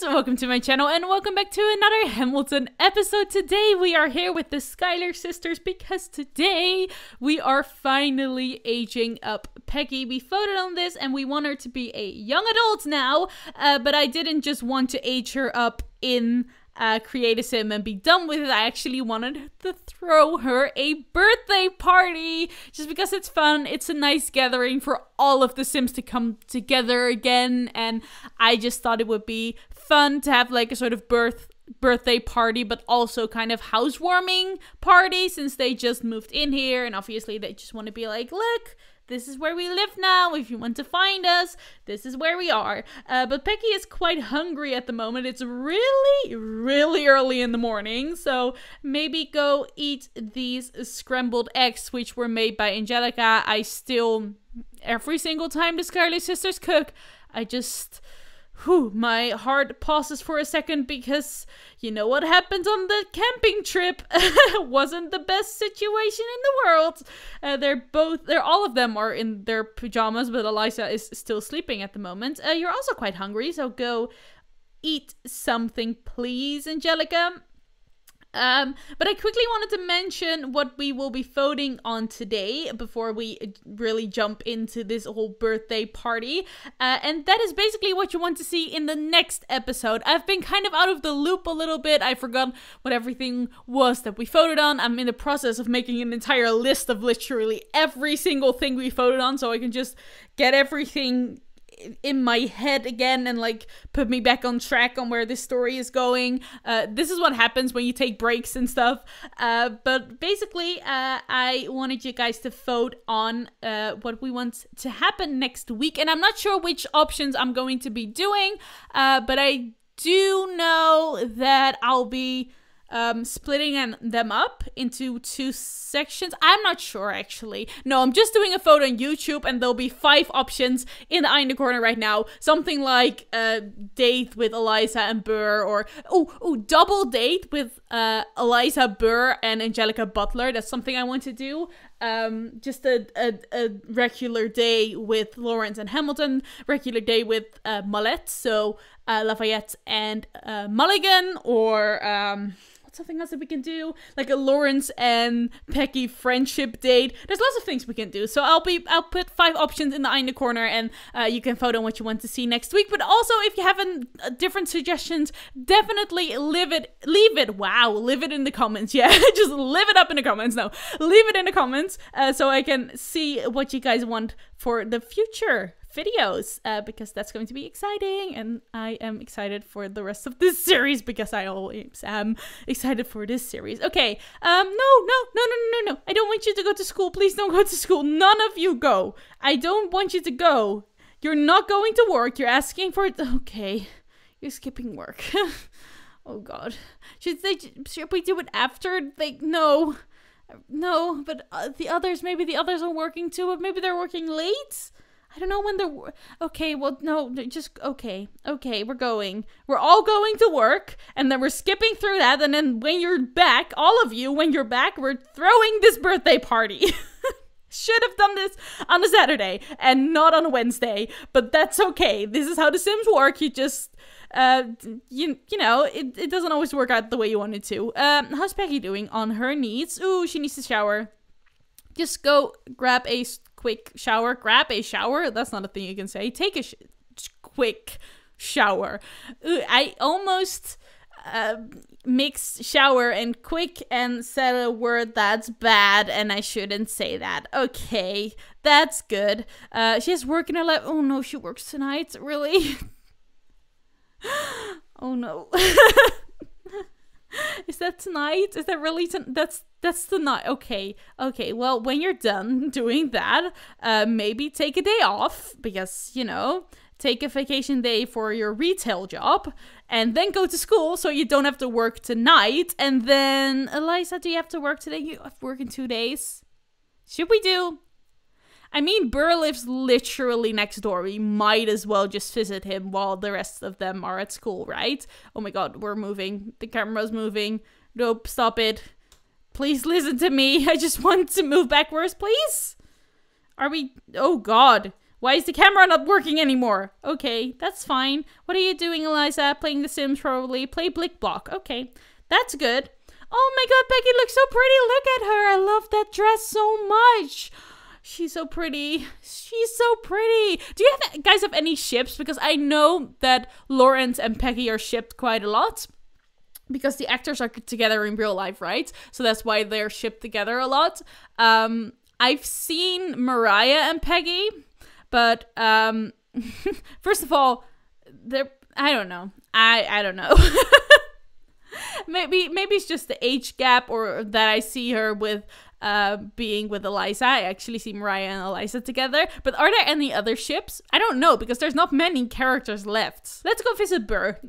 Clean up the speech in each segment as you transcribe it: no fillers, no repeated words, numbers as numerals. guys, welcome to my channel and welcome back to another Hamilton episode. Today we are here with the Schuyler sisters because today we are finally aging up Peggy. We voted on this and we want her to be a young adult now, but I didn't just want to age her up in creatism and be done with it. I actually wanted to throw her a birthday party just because it's fun. It's a nice gathering for all of the Sims to come together again, and I just thought it would be fun to have like a sort of birthday party but also kind of housewarming party, since they just moved in here and obviously they just want to be like, look, this is where we live now. If you want to find us, this is where we are. But Peggy is quite hungry at the moment. It's really, really early in the morning. So maybe go eat these scrambled eggs, which were made by Angelica. I still, every single time the Schuyler sisters cook, I just... whew, my heart pauses for a second because you know what happened on the camping trip. Wasn't the best situation in the world. All of them are in their pajamas, but Eliza is still sleeping at the moment. You're also quite hungry, so go eat something, please, Angelica. But I quickly wanted to mention what we will be voting on today before we really jump into this whole birthday party. And that is basically what you want to see in the next episode. I've been kind of out of the loop a little bit. I forgot what everything was that we voted on. I'm in the process of making an entire list of literally every single thing we voted on, so I can just get everything in my head again and like put me back on track on where this story is going. This is what happens when you take breaks and stuff. But basically I wanted you guys to vote on what we want to happen next week, and I'm not sure which options I'm going to be doing, but I do know that I'll be splitting them up into two sections. I'm not sure, actually. No, I'm just doing a photo on YouTube and there'll be 5 options in the eye in the corner right now. Something like date with Eliza and Burr, or double date with Eliza, Burr and Angelica Butler. That's something I want to do. Just a regular day with Lawrence and Hamilton, regular day with Mullet, so Lafayette and Mulligan, or what's something else that we can do? Like a Lawrence and Peggy friendship date. There's lots of things we can do. So I'll put 5 options in the eye in the corner, and you can vote on what you want to see next week. But also, if you have different suggestions, definitely leave it in the comments. Yeah, just live it up in the comments. No, leave it in the comments. So I can see what you guys want for the future videos, because that's going to be exciting, and I am excited for the rest of this series because I always am excited for this series. Okay, no, I don't want you to go to school. Please don't go to school. None of you go. I don't want you to go. You're not going to work. You're asking for it. Okay, you're skipping work. Oh god, should we do it after? Like, no. No, but maybe the others are working too, but maybe they're working late? I don't know when they're... Okay, well, no, just... Okay, we're going. We're all going to work, and then we're skipping through that, and then when you're back, all of you, when you're back, we're throwing this birthday party. Should have done this on a Saturday and not on a Wednesday, but that's okay. This is how the Sims work. You just... you know, it doesn't always work out the way you want it to. How's Peggy doing on her needs? Ooh, she needs to shower. Just go grab a quick shower. Grab a shower? That's not a thing you can say. Take a quick shower. Ooh, I almost mix shower and quick and said a word that's bad, and I shouldn't say that. Okay, that's good. She has work in her life. Oh no, she works tonight? Really? Oh no. Is that tonight? Is that really that's tonight? Okay, well, when you're done doing that, maybe take a day off, because you know, take a vacation day for your retail job and then go to school so you don't have to work tonight. And then Eliza, do you have to work today? You have to work in 2 days. Should we do... I mean, Burr lives literally next door. We might as well just visit him while the rest of them are at school, right? Oh my god, we're moving. The camera's moving. Nope, stop it. Please listen to me. I just want to move backwards, please. Are we... Oh god. Why is the camera not working anymore? Okay, that's fine. What are you doing, Eliza? Playing The Sims, probably. Play Blick Block. Okay, that's good. Oh my god, Peggy looks so pretty. Look at her. I love that dress so much. She's so pretty. She's so pretty. Do you guys have any ships? Because I know that Lawrence and Peggy are shipped quite a lot. Because the actors are together in real life, right? So that's why they're shipped together a lot. I've seen Mariah and Peggy. But first of all, they're, I don't know. I don't know. Maybe it's just the age gap, or that I see her with being with Eliza. I actually see Mariah and Eliza together. But are there any other ships? I don't know, because there's not many characters left. Let's go visit Burr,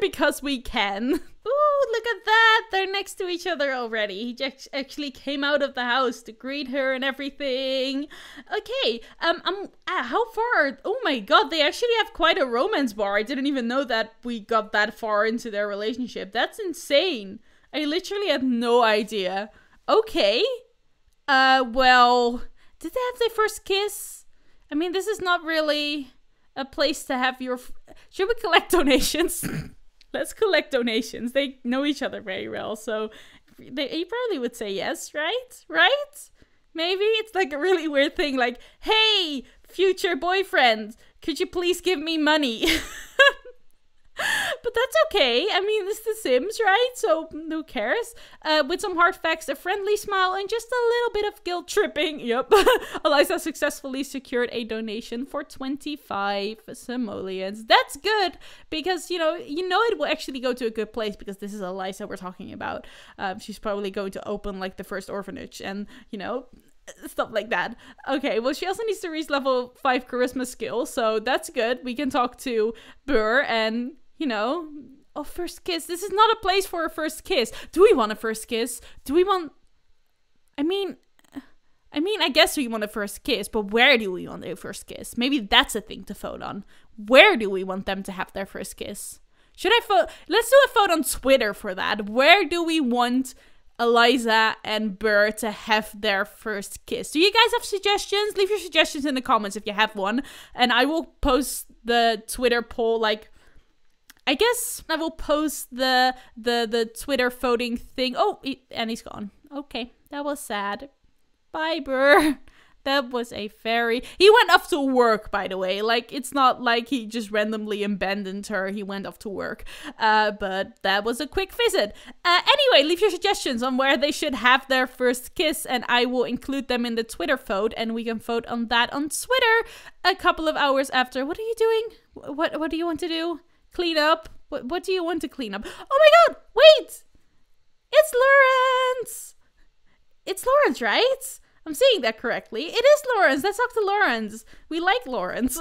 because we can. Ooh, look at that. They're next to each other already. He just actually came out of the house to greet her and everything. Okay, how far? Oh my god, they actually have quite a romance bar. I didn't even know that we got that far into their relationship. That's insane. I literally had no idea. Okay. Well, did they have their first kiss? I mean, this is not really a place to have your... Should we collect donations? Let's collect donations. They know each other very well, so he probably would say yes, right? Right? Maybe? It's like a really weird thing, like, hey, future boyfriend, could you please give me money? But that's okay. I mean, it's The Sims, right? So who cares? With some hard facts, a friendly smile, and just a little bit of guilt tripping. Yep. Eliza successfully secured a donation for 25 simoleons. That's good, because you know it will actually go to a good place, because this is Eliza we're talking about. She's probably going to open like the first orphanage, and stuff like that. Okay, well, she also needs to reach level 5 charisma skill, so that's good. We can talk to Burr and, oh, first kiss. This is not a place for a first kiss. Do we want a first kiss? Do we want... I mean, I guess we want a first kiss, but where do we want a first kiss? Maybe that's a thing to vote on. Where do we want them to have their first kiss? Should I vote? Let's do a vote on Twitter for that. Where do we want Eliza and Burr to have their first kiss? Do you guys have suggestions? Leave your suggestions in the comments if you have one, and I will post the Twitter poll. Like, I guess I will post the Twitter voting thing. Oh, and he's gone. Okay, that was sad. Bye, Burr. That was a very... He went off to work, by the way. Like, it's not like he just randomly abandoned her. He went off to work. But that was a quick visit. Anyway, leave your suggestions on where they should have their first kiss, and I will include them in the Twitter vote, and we can vote on that on Twitter a couple of hours after. What are you doing? What do you want to do? Clean up? What do you want to clean up? Oh my god! Wait! It's Lawrence! It's Lawrence, right? I'm saying that correctly. It is Lawrence. Let's talk to Lawrence. We like Lawrence.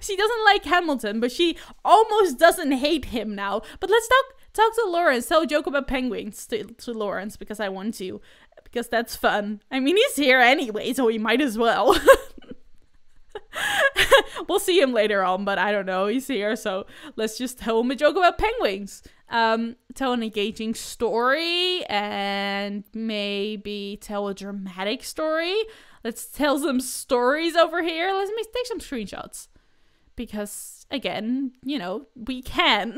She doesn't like Hamilton, but she almost doesn't hate him now. But let's talk to Lawrence. Tell a joke about penguins to Lawrence, because I want to. Because that's fun. I mean, he's here anyway, so we might as well. We'll see him later on, but I don't know. He's here, so let's just tell him a joke about penguins. Tell an engaging story, and maybe tell a dramatic story. Let's tell some stories over here. Let's take some screenshots, because again, we can.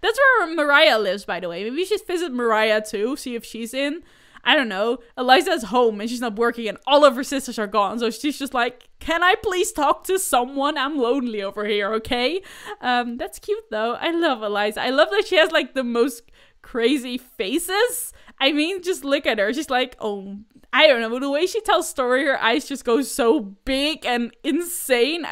That's where Mariah lives, by the way. Maybe we should visit Mariah too, see if she's in. I don't know. Eliza's home and she's not working, and all of her sisters are gone. So she's just like, can I please talk to someone? I'm lonely over here, okay? That's cute though. I love Eliza. I love that she has like the most crazy faces. I mean, just look at her. She's like, oh, I don't know. But the way she tells story, her eyes just go so big and insane.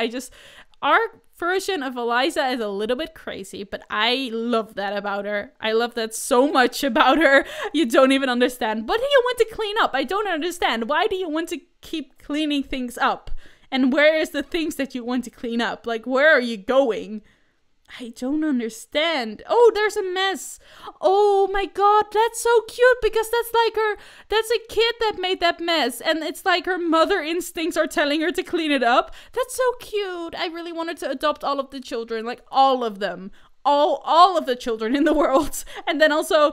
Our version of Eliza is a little bit crazy, but I love that about her. I love that so much about her. You don't even understand. What do you want to clean up? I don't understand. Why do you want to keep cleaning things up? And where is the things that you want to clean up? Like, where are you going? I don't understand. Oh, there's a mess. Oh my god, that's so cute, because that's a kid that made that mess, and it's like her mother instincts are telling her to clean it up. That's so cute. I really wanted to adopt all of the children, like all of them. all of the children in the world, and then also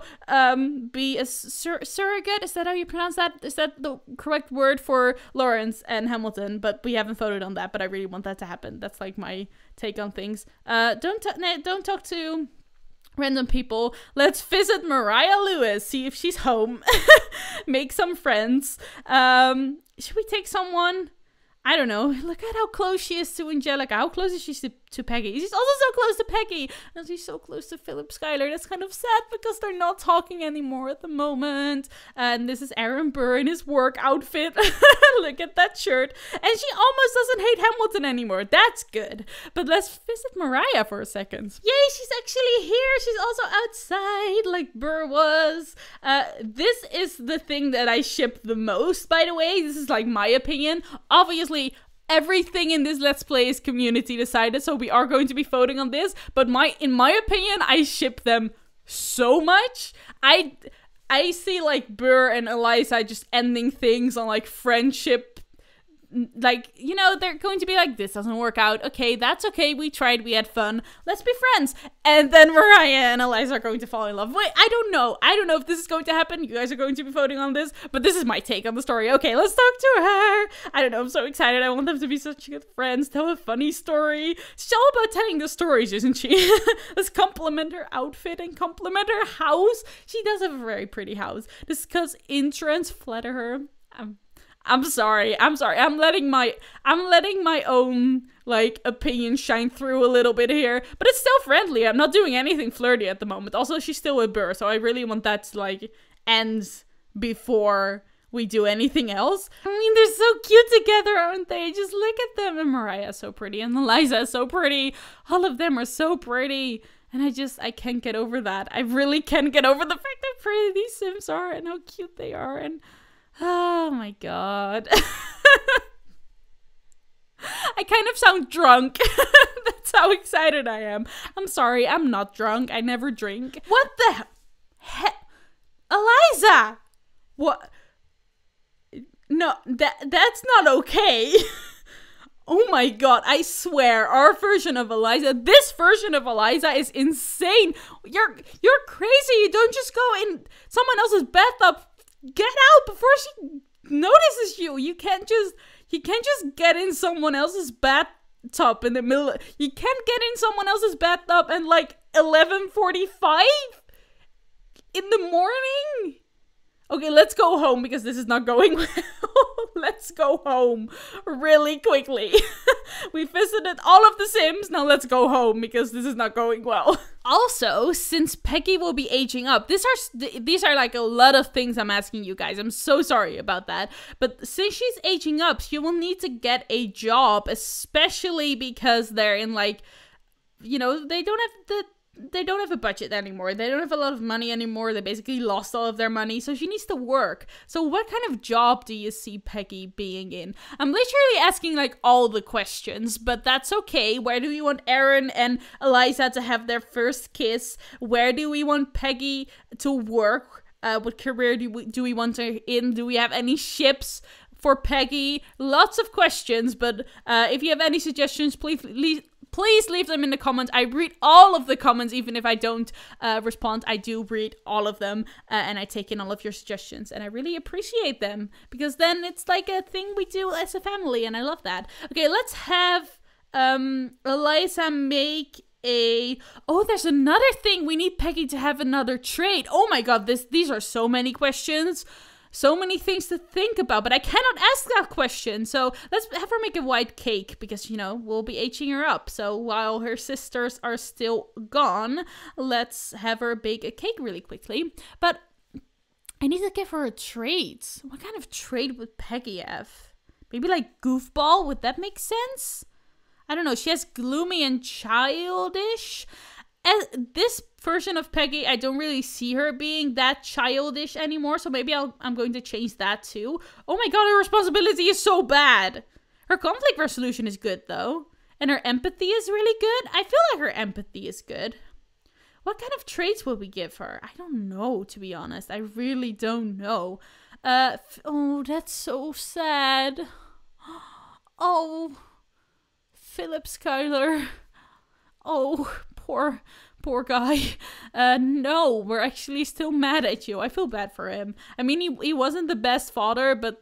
be a surrogate. Is that how you pronounce that? Is that the correct word for Lawrence and Hamilton? But we haven't voted on that, but I really want that to happen. That's like my take on things. Don't talk to random people. Let's visit Mariah Lewis, see if she's home. Make some friends. Should we take someone? I don't know. Look at how close she is to Angelica. How close is she to Peggy? She's also so close to Peggy. And she's so close to Philip Schuyler. That's kind of sad because they're not talking anymore at the moment. And this is Aaron Burr in his work outfit. Look at that shirt. And she almost doesn't hate Hamilton anymore. That's good. But let's visit Mariah for a second. Yay, she's actually here. She's also outside like Burr was. This is the thing that I ship the most, by the way. This is like my opinion. Obviously, everything in this Let's Play is community decided, so we are going to be voting on this, but in my opinion, I ship them so much. I see like Burr and Eliza just ending things on like friendship, like, you know, they're going to be like, this doesn't work out, okay, that's okay, we tried, we had fun, let's be friends. And then Mariah and Eliza are going to fall in love. Wait, I don't know if this is going to happen. You guys are going to be voting on this, but this is my take on the story. Okay, let's talk to her. I don't know, I'm so excited. I want them to be such good friends, tell a funny story. She's all about telling the stories, isn't she? Let's compliment her outfit and compliment her house. She does have a very pretty house. Discuss interests, flatter her. I'm sorry. I'm letting my own like opinion shine through a little bit here, but it's still friendly. I'm not doing anything flirty at the moment. Also, she's still with Burr, so I really want that to like end before we do anything else. I mean, they're so cute together, aren't they? Just look at them. And Mariah is so pretty, and Eliza is so pretty. All of them are so pretty. And I can't get over that. I really can't get over the fact how pretty these Sims are and how cute they are. And oh my god. I kind of sound drunk. That's how excited I am. I'm sorry, I'm not drunk. I never drink. What the heck? Eliza! What? No, that's not okay. Oh my god, I swear, this version of Eliza is insane. You're crazy. You don't just go in someone else's bathtub. Get out before she notices you. You can't just get in someone else's bathtub in the middle. You can't get in someone else's bathtub at like 11:45 in the morning. Okay, let's go home because this is not going well. Let's go home really quickly. We visited all of the Sims. Now let's go home because this is not going well. Also, since Peggy will be aging up, these are like a lot of things I'm asking you guys. I'm so sorry about that. But since she's aging up, she will need to get a job, especially because they're in like, you know, they don't have a budget anymore. They don't have a lot of money anymore. They basically lost all of their money. So she needs to work. So what kind of job do you see Peggy being in? I'm literally asking like all the questions, but that's okay. Where do we want Aaron and Eliza to have their first kiss? Where do we want Peggy to work? What career do we want her in? Do we have any ships for Peggy? Lots of questions, but if you have any suggestions, please leave them in the comments. I read all of the comments, even if I don't respond. I do read all of them, and I take in all of your suggestions, and I really appreciate them, because then it's like a thing we do as a family, and I love that. Okay, let's have Eliza make a... Oh, there's another thing. We need Peggy to have another trait. Oh my god, these are so many questions. So many things to think about, but I cannot ask that question. So let's have her make a white cake because, you know, we'll be aging her up. So while her sisters are still gone, let's have her bake a cake really quickly. But I need to give her a trait. What kind of trait would Peggy have? Maybe like goofball? Would that make sense? I don't know. She has gloomy and childish. As this version of Peggy, I don't really see her being that childish anymore, so maybe I'm going to change that too. Oh my god, her responsibility is so bad. Her conflict resolution is good though, and her empathy is really good. I feel like her empathy is good. What kind of traits will we give her? I don't know, to be honest. I really don't know. Oh, that's so sad. Oh, Philip Schuyler. Oh, poor poor guy. No, we're actually still mad at you. I feel bad for him. I mean, he wasn't the best father, but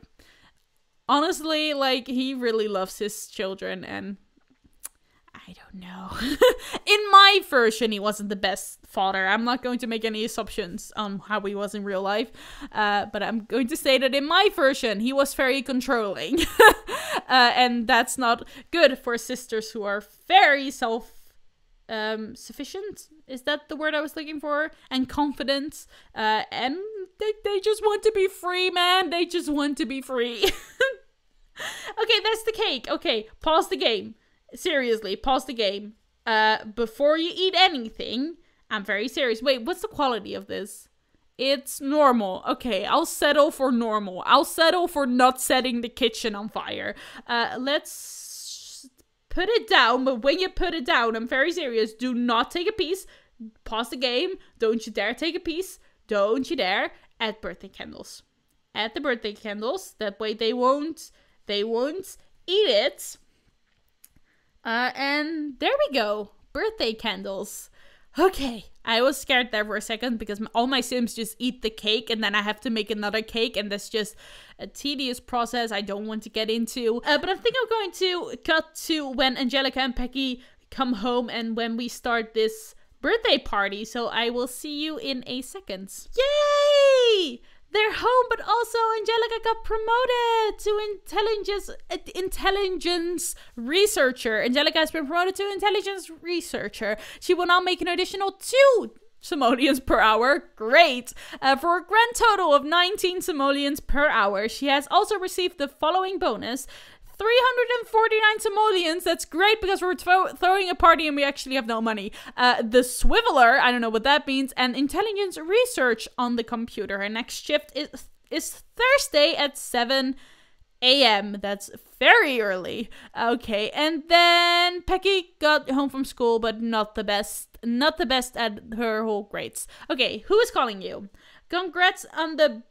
honestly, like, he really loves his children, and I don't know. In my version, he wasn't the best father. I'm not going to make any assumptions on how he was in real life, but I'm going to say that in my version, he was very controlling. And that's not good for sisters who are very self-sufficient. Is that the word I was looking for? And confident. And they just want to be free, man. They just want to be free. Okay, that's the cake. Okay, pause the game. Seriously, pause the game. Before you eat anything, I'm very serious. Wait, what's the quality of this? It's normal. Okay, I'll settle for normal. I'll settle for not setting the kitchen on fire. Let's put it down, but when you put it down, I'm very serious. Do not take a piece. Pause the game. Don't you dare take a piece. Don't you dare. Add birthday candles. Add the birthday candles. That way they won't eat it. And there we go. Birthday candles. Okay. I was scared there for a second because all my Sims just eat the cake and then I have to make another cake, and that's just a tedious process I don't want to get into. But I think I'm going to cut to when Angelica and Peggy come home and when we start this birthday party. So I will see you in a second. Yay! They're home, but also Angelica got promoted to intelligence researcher. Angelica has been promoted to intelligence researcher. She will now make an additional 2 simoleons per hour. Great. For a grand total of 19 simoleons per hour. She has also received the following bonus. 349 simoleons. That's great because we're throwing a party and we actually have no money. The swiveler, I don't know what that means, and intelligence research on the computer. Her next shift is Thursday at 7 AM. That's very early. Okay, and then Peggy got home from school, but not the best at her whole grades. Okay, who is calling you? Congrats on the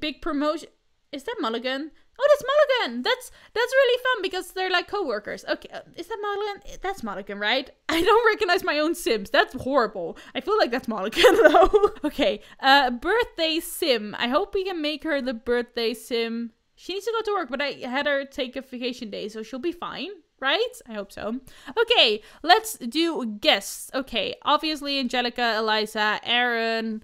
big promotion. Is that Mulligan? Oh, that's Mulligan. That's really fun because they're like co-workers. Okay, is that Mulligan? That's Mulligan, right? I don't recognize my own Sims. That's horrible. I feel like that's Mulligan though. Okay, birthday Sim. I hope we can make her the birthday Sim. She needs to go to work, but I had her take a vacation day, so she'll be fine, right? I hope so. Okay, let's do guests. Okay, obviously Angelica, Eliza, Aaron,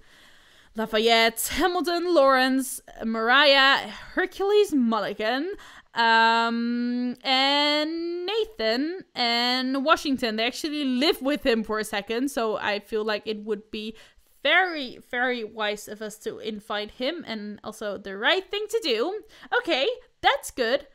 Lafayette, Hamilton, Lawrence, Mariah, Hercules Mulligan, and Nathan and Washington. They actually live with him for a second, so I feel like it would be very, very wise of us to invite him, and also the right thing to do. Okay, that's good.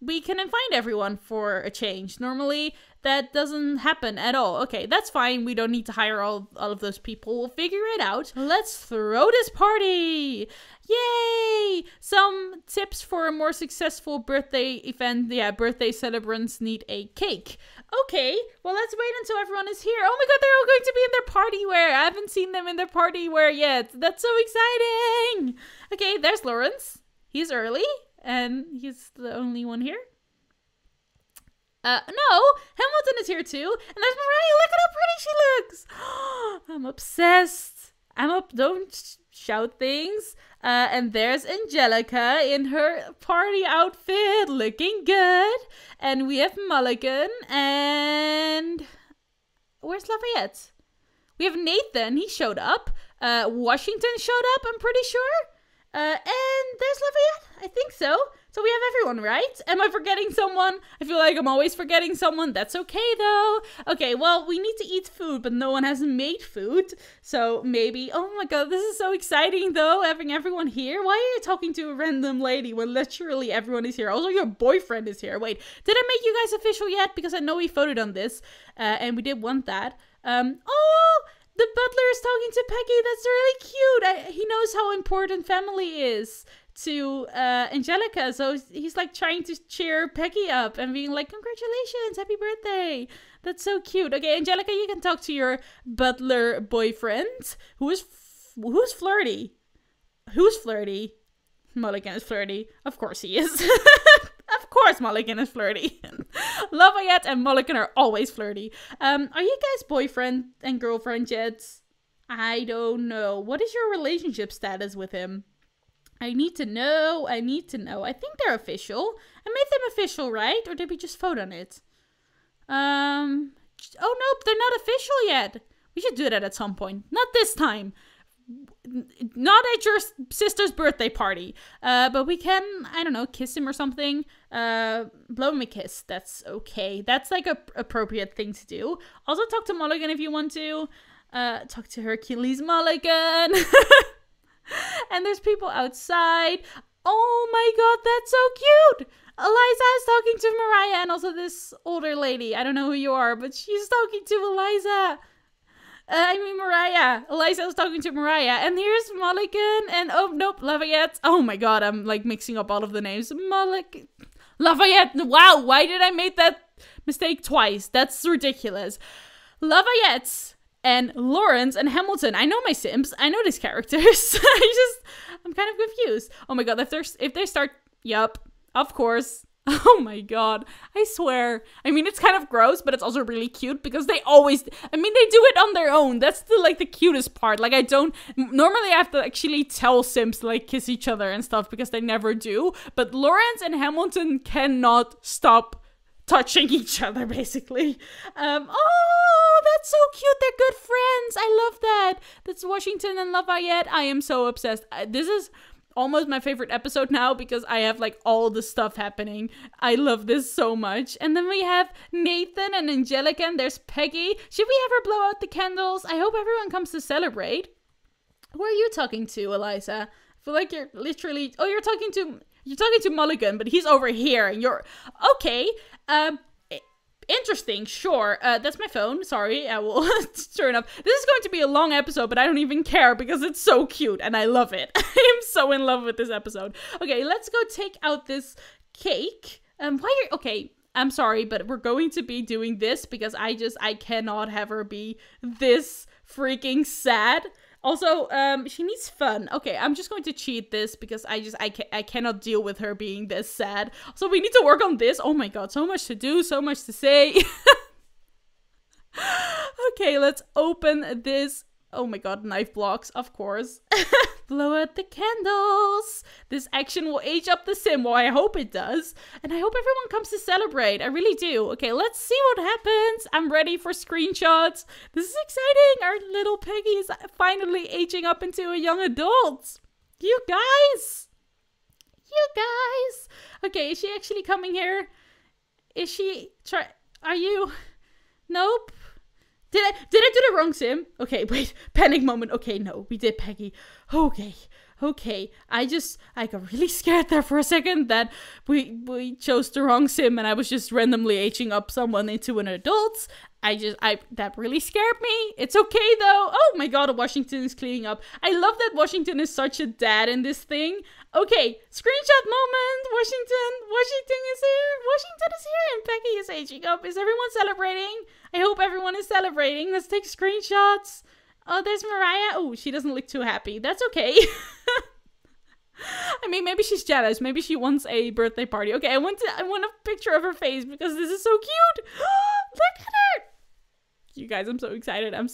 We can invite everyone for a change. Normally, that doesn't happen at all. Okay, that's fine. We don't need to hire all of those people. We'll figure it out. Let's throw this party. Yay! Some tips for a more successful birthday event. Yeah, birthday celebrants need a cake. Okay, well, let's wait until everyone is here. Oh my god, they're all going to be in their party wear. I haven't seen them in their party wear yet. That's so exciting. Okay, there's Lawrence. He's early. And he's the only one here. No, Hamilton is here too. And there's Mariah. Look at how pretty she looks. I'm obsessed. Don't shout things. And there's Angelica in her party outfit, looking good. And we have Mulligan. And where's Lafayette? We have Nathan. He showed up. Washington showed up, I'm pretty sure. And there's Lafayette, I think so. So we have everyone, right? Am I forgetting someone? I feel like I'm always forgetting someone. That's okay though. Okay, well, we need to eat food, but no one has made food. So maybe, oh my god, this is so exciting though, having everyone here. Why are you talking to a random lady when literally everyone is here? Also, your boyfriend is here. Wait, did I make you guys official yet? Because I know we voted on this, and we did want that. Oh! The butler is talking to Peggy. That's really cute. He knows how important family is to Angelica. So he's like trying to cheer Peggy up and being like, congratulations, happy birthday. That's so cute. Okay, Angelica, you can talk to your butler boyfriend. Who's flirty? Who's flirty? Mulligan is flirty. Of course he is. Of course. course Mulligan is flirty. Lafayette and Mulligan are always flirty. Are you guys boyfriend and girlfriend yet? I don't know. What is your relationship status with him? I need to know. I need to know. I think they're official. I made them official, right? Or did we just vote on it? Oh, nope. They're not official yet. We should do that at some point. Not this time. Not at your sister's birthday party. But we can, I don't know, kiss him or something. Blow him a kiss. That's okay. That's like a appropriate thing to do. Also talk to Mulligan if you want to. Talk to Hercules Mulligan. And there's people outside. Oh my god, that's so cute! Eliza is talking to Mariah and also this older lady. I don't know who you are, but she's talking to Eliza. I mean Mariah. Eliza is talking to Mariah. And here's Mulligan and oh nope, Lafayette. Oh my god, I'm like mixing up all of the names. Mulligan. Lafayette. Wow, why did I make that mistake twice? That's ridiculous. Lafayette. And Lawrence and Hamilton. I know my Sims. I know these characters. I'm kind of confused. Oh my god, if they start, yup, of course. Oh my god, I swear. I mean, it's kind of gross, but it's also really cute because they always, I mean, they do it on their own. That's the, like, the cutest part. Like, I don't, normally I have to actually tell Sims to, like, kiss each other and stuff because they never do. But Lawrence and Hamilton cannot stop touching each other, basically. Oh, that's so cute. They're good friends. I love that. That's Washington and Lafayette. I am so obsessed. This is almost my favorite episode now because I have like all the stuff happening. I love this so much. And then we have Nathan and Angelica and there's Peggy. Should we ever blow out the candles? I hope everyone comes to celebrate. Who are you talking to, Eliza? I feel like you're literally, oh, you're talking to Mulligan, but he's over here and you're okay. Interesting, sure. That's my phone. Sorry, I will turn up. This is going to be a long episode, but I don't even care because it's so cute and I love it. I am so in love with this episode. Okay, let's go take out this cake. Okay, I'm sorry, but we're going to be doing this because I cannot have her be this freaking sad. Also, she needs fun. Okay, I'm just going to cheat this because I cannot deal with her being this sad. So we need to work on this. Oh my god, so much to do, so much to say. Okay, let's open this. Oh my god, knife blocks, of course. Blow out the candles. This action will age up the sim. Well, I hope it does. And I hope everyone comes to celebrate. I really do. Okay, let's see what happens. I'm ready for screenshots. This is exciting. Our little Peggy is finally aging up into a young adult. You guys. Okay, is she actually coming here? Is she... Are you... Nope. Did I do the wrong sim? Okay, wait. Panic moment. Okay, no. We did Peggy. Okay. I got really scared there for a second that we chose the wrong sim and I was just randomly aging up someone into an adult. That really scared me. It's okay though. Oh my god, Washington is cleaning up. I love that Washington is such a dad in this thing. Okay, screenshot moment. Washington is here. Washington is here and Peggy is aging up. Is everyone celebrating? I hope everyone is celebrating. Let's take screenshots. Oh, there's Mariah. Oh, she doesn't look too happy. That's okay. I mean, maybe she's jealous. Maybe she wants a birthday party. Okay, I want a picture of her face because this is so cute. Look at her. You guys, I'm so excited. Okay.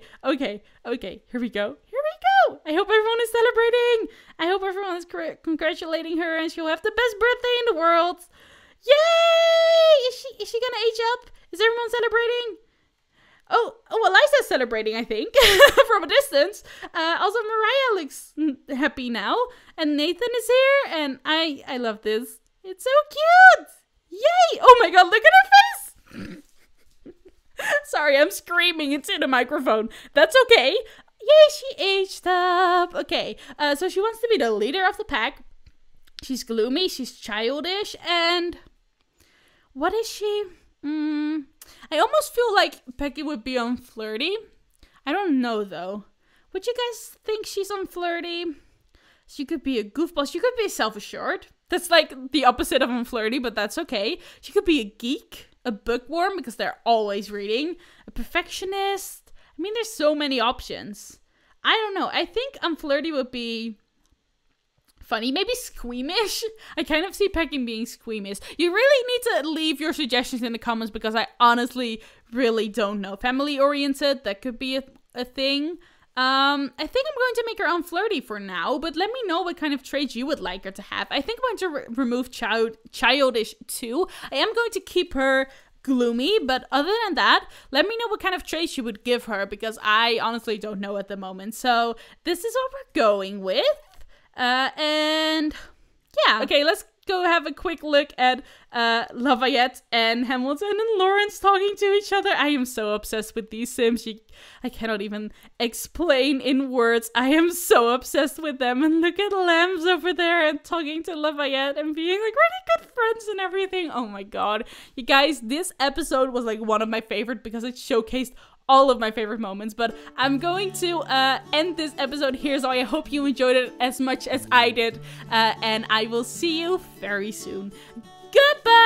Here we go. I hope everyone is celebrating. I hope everyone is congratulating her and she'll have the best birthday in the world. Yay! Is she gonna age up? Is everyone celebrating? Oh, Eliza's celebrating, I think, from a distance. Also, Mariah looks happy now. And Nathan is here. And I love this. It's so cute. Yay. Oh my god, look at her face. Sorry, I'm screaming into the microphone. That's okay. Yay, she aged up. Okay, so she wants to be the leader of the pack. She's gloomy. She's childish. And what is she? I almost feel like Peggy would be on flirty. I don't know though. Would you guys think she's on flirty? She could be a goofball. She could be self-assured. That's like the opposite of on flirty, but that's okay. She could be a geek, a bookworm because they're always reading, a perfectionist. I mean, there's so many options. I don't know. I think on flirty would be funny, maybe squeamish. I kind of see Peggy being squeamish. You really need to leave your suggestions in the comments because I honestly really don't know. Family oriented, that could be a thing. I think I'm going to make her unflirty for now, but let me know what kind of traits you would like her to have. I think I'm going to remove childish too. I am going to keep her gloomy, but other than that, let me know what kind of traits you would give her because I honestly don't know at the moment. So this is what we're going with, and yeah, okay, let's go have a quick look at Lafayette and Hamilton and Lawrence talking to each other. I am so obsessed with these Sims. I cannot even explain in words. I am so obsessed with them. And look at Lams over there and talking to Lafayette and being like really good friends and everything. Oh my god. You guys, this episode was like one of my favorite because it showcased all of my favorite moments, but I'm going to end this episode here, so I hope you enjoyed it as much as I did, and I will see you very soon. Goodbye!